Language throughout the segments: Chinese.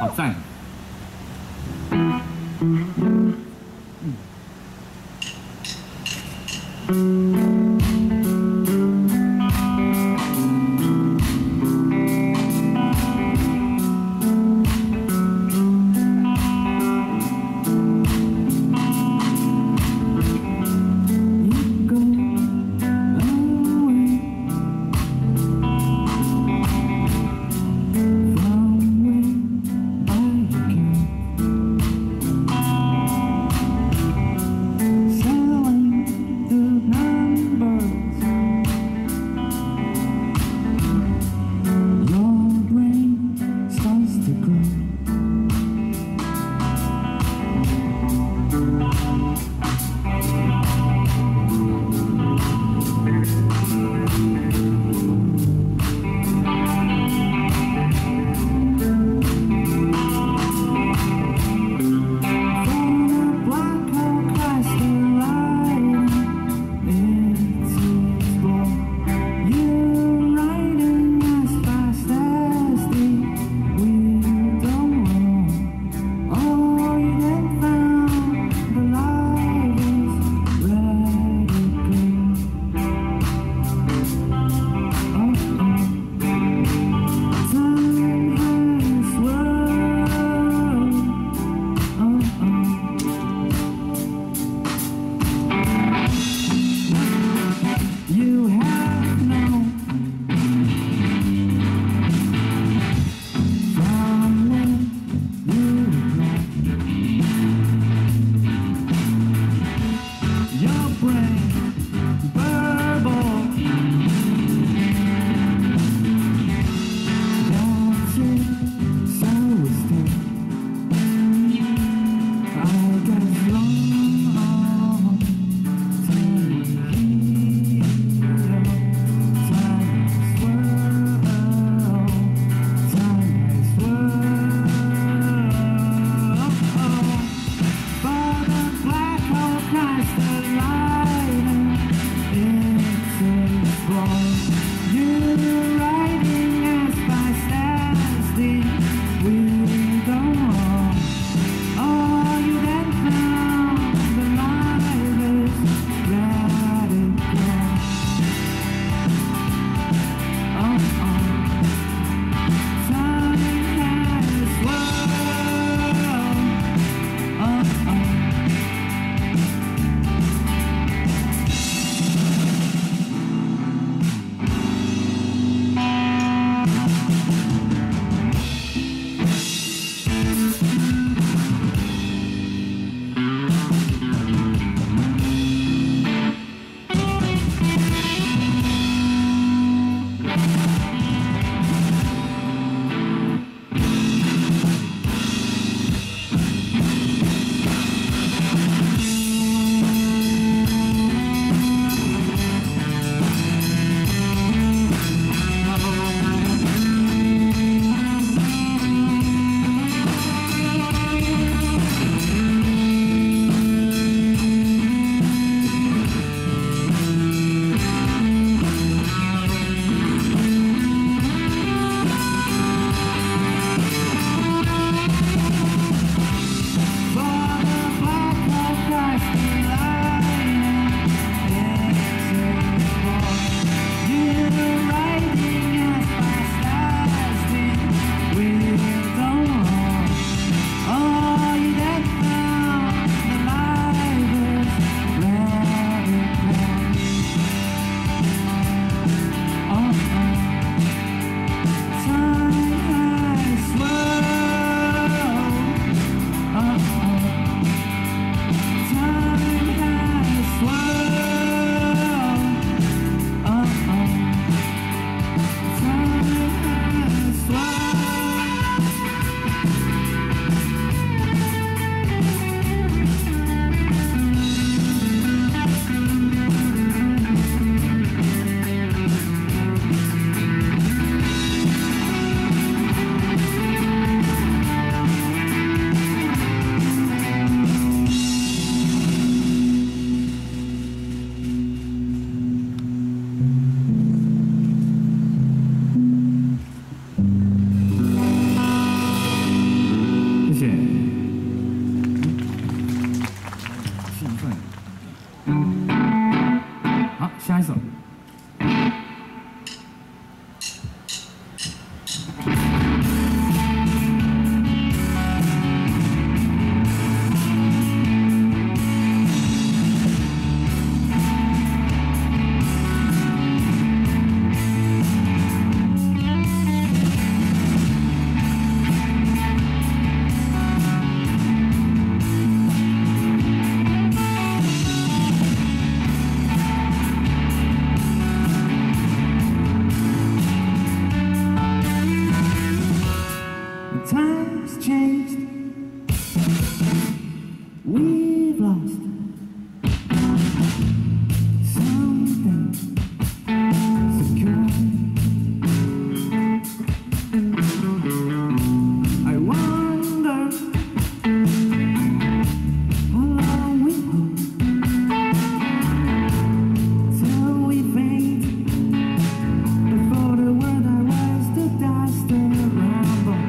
好赞。times changed. We've lost something secure. I wonder how long we hold till we faint before the world I was the dust and the rumble.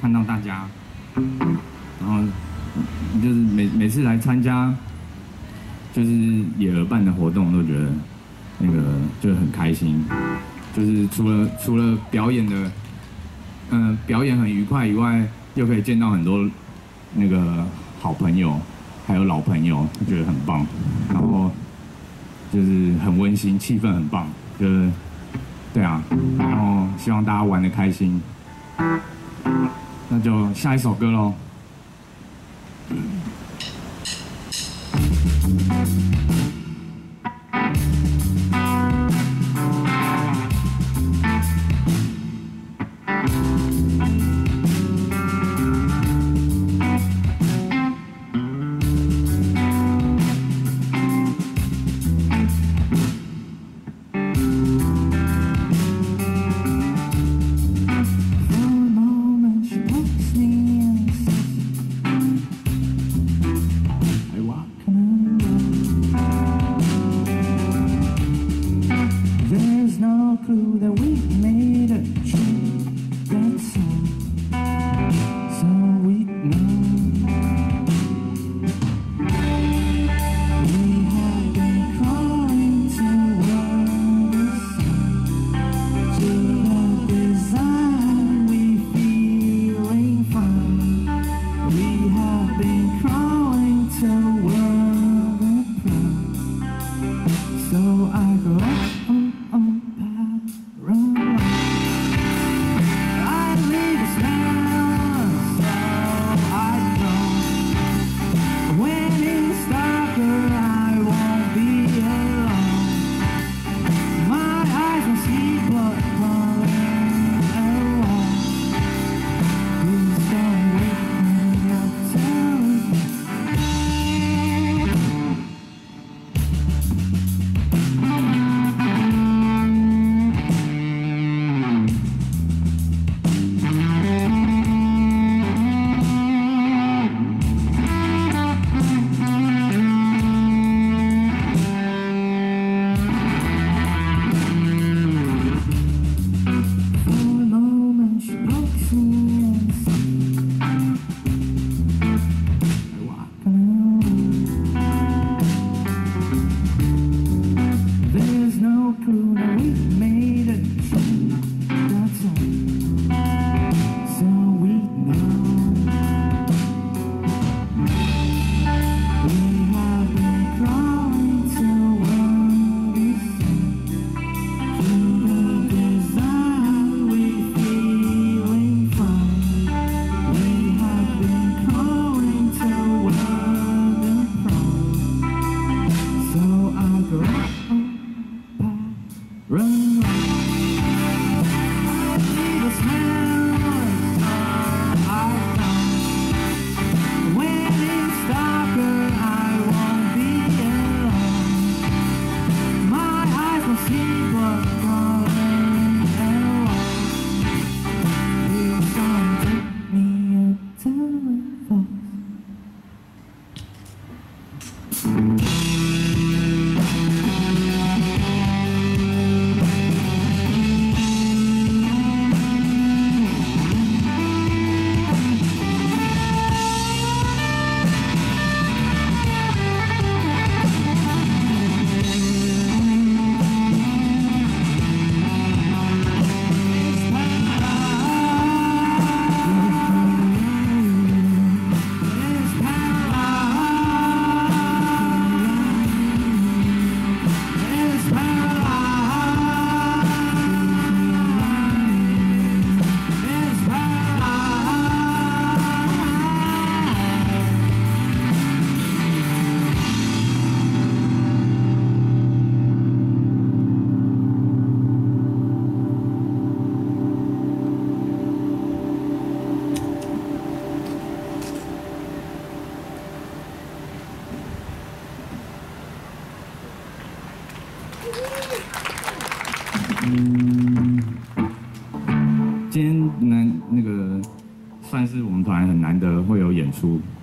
看到大家，然后就是每次来参加就是野鹅办的活动，都觉得那个就很开心，就是除了表演的，表演很愉快以外，又可以见到很多那个好朋友，还有老朋友，觉得很棒，然后就是很温馨，气氛很棒，就是对啊，然后希望大家玩得开心。 那就下一首歌喽。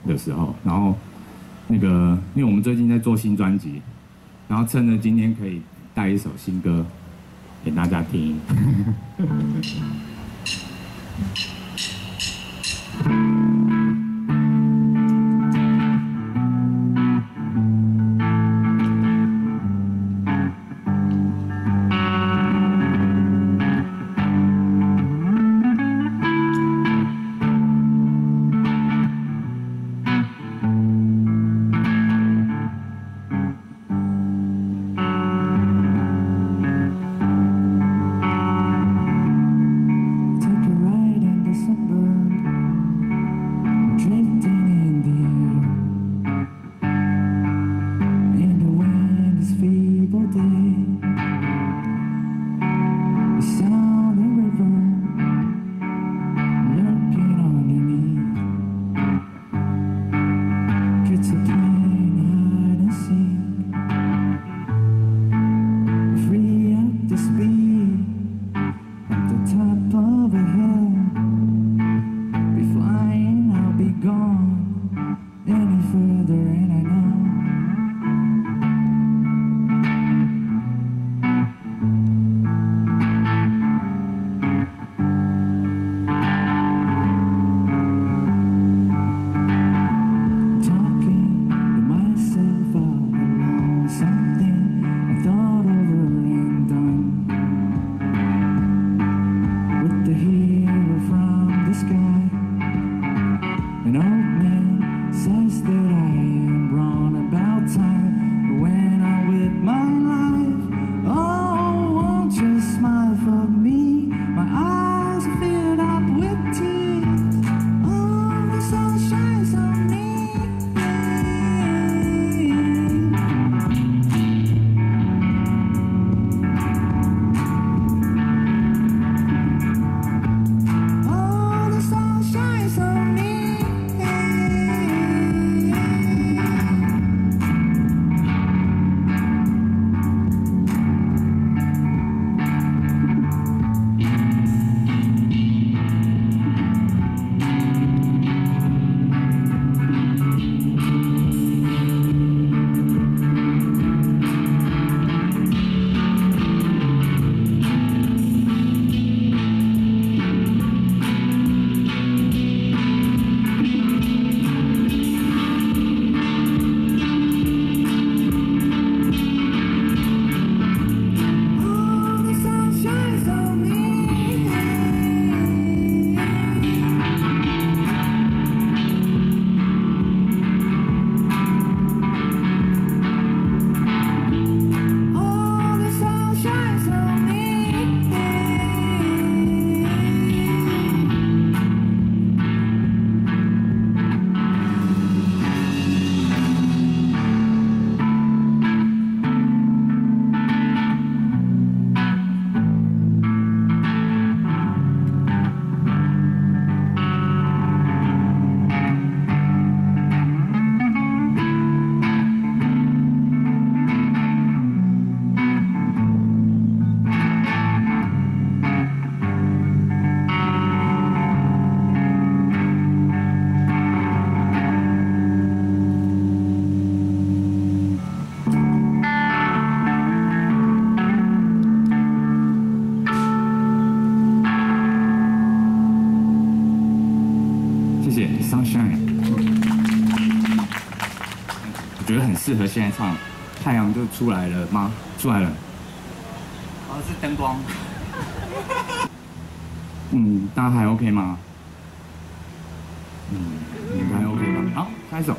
的时候，然后那个，因为我们最近在做新专辑，然后趁着今天可以带一首新歌给大家听。An old man says that I am wrong about time. When I'm with my life, oh, won't you smile for me? My eyes are filled up with tears. Oh, the sun shines on me. Oh, the sun shines on me. Sunshine， 我觉得很适合现在唱，太阳就出来了吗？出来了，哦，是灯光。嗯，大家还 OK 吗？嗯，你们还 OK 吗？好，开始。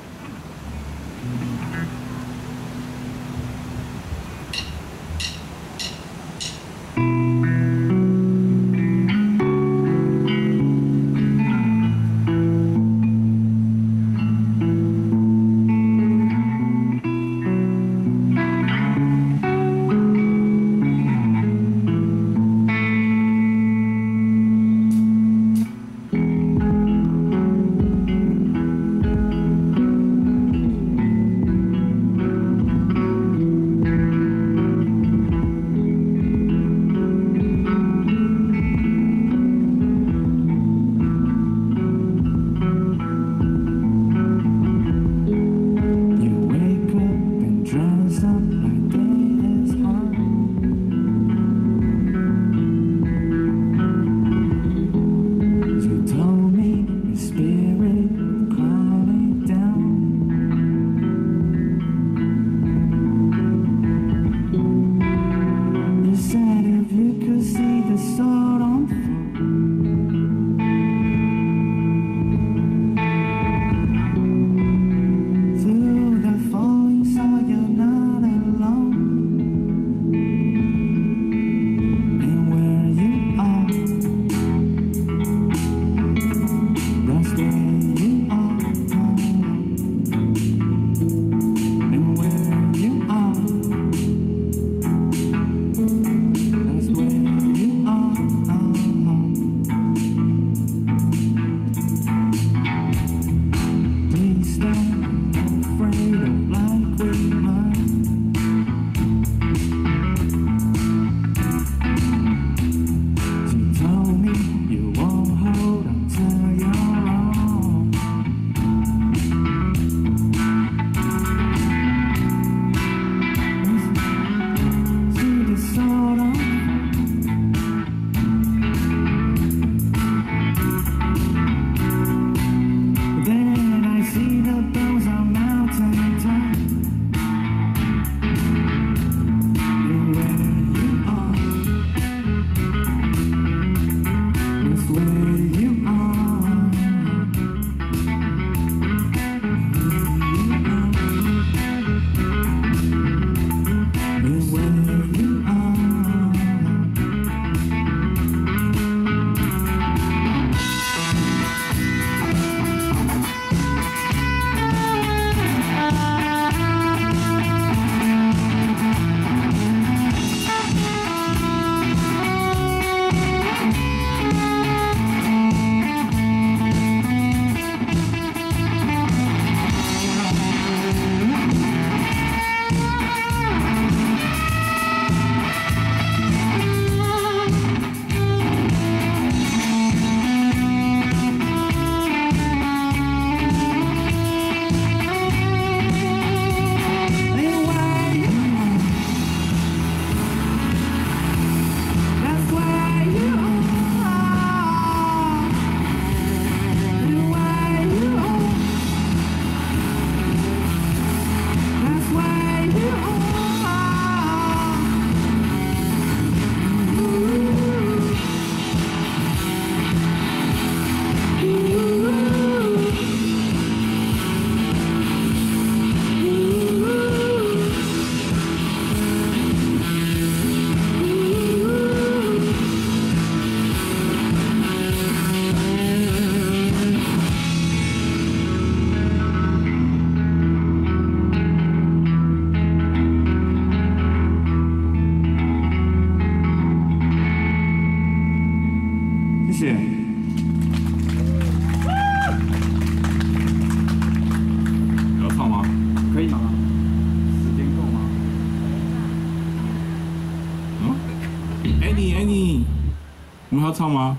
你们要唱吗？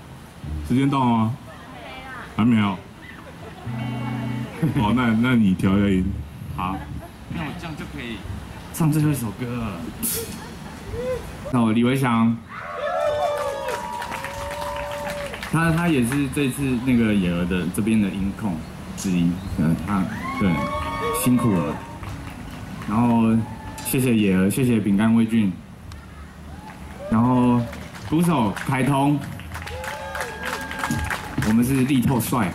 时间到了吗？还没有。哦，那你调一下音。好，那我这样就可以唱最后一首歌了。那我李维翔，他也是这次那个野鹅的这边的音控之一，他对辛苦了。然后谢谢野鹅，谢谢饼干魏俊，然后鼓手凯通，我们是力透帅。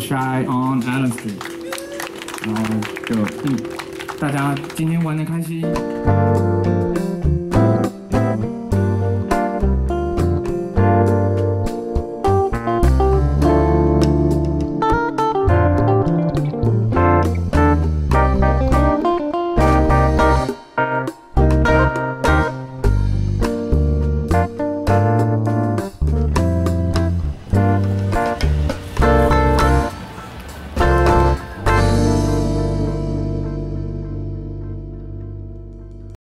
Shy on Allen Street， 然后就大家今天玩得开心。